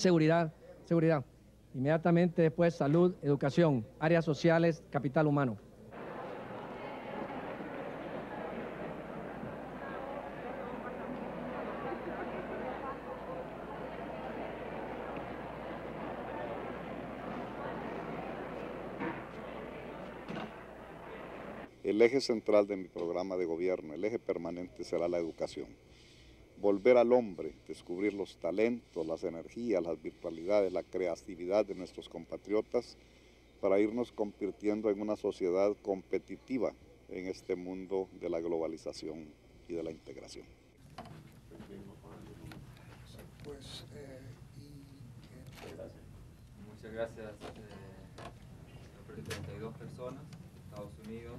seguridad, seguridad. Inmediatamente después, salud, educación, áreas sociales, capital humano. El eje central de mi programa de gobierno, el eje permanente, será la educación. Volver al hombre, descubrir los talentos, las energías, las virtualidades, la creatividad de nuestros compatriotas para irnos convirtiendo en una sociedad competitiva en este mundo de la globalización y de la integración. Pues, muchas gracias por 32 personas. Estados Unidos,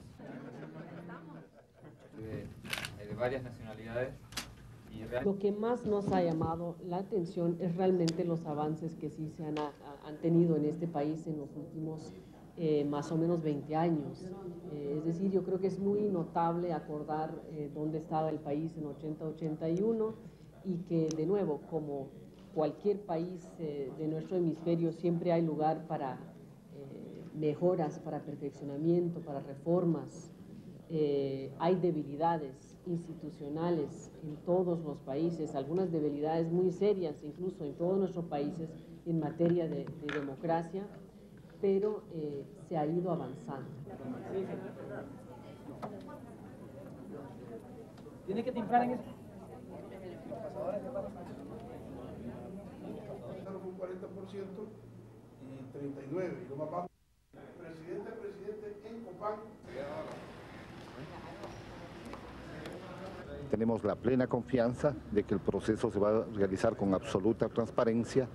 de varias nacionalidades. Y lo que más nos ha llamado la atención es realmente los avances que sí se han tenido en este país en los últimos más o menos 20 años. Es decir, yo creo que es muy notable acordar dónde estaba el país en 80-81 y que, de nuevo, como cualquier país de nuestro hemisferio, siempre hay lugar para mejoras, para perfeccionamiento, para reformas. Hay debilidades institucionales en todos los países, algunas debilidades muy serias incluso en todos nuestros países en materia de democracia, pero se ha ido avanzando. Tiene que timbrar en eso. Un 40% y 39, y lo más bajo. Presidente en Copán. Tenemos la plena confianza de que el proceso se va a realizar con absoluta transparencia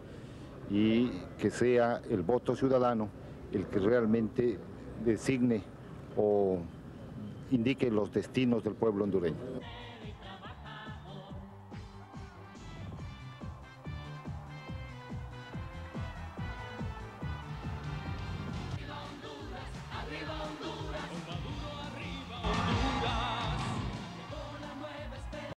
y que sea el voto ciudadano el que realmente designe o indique los destinos del pueblo hondureño.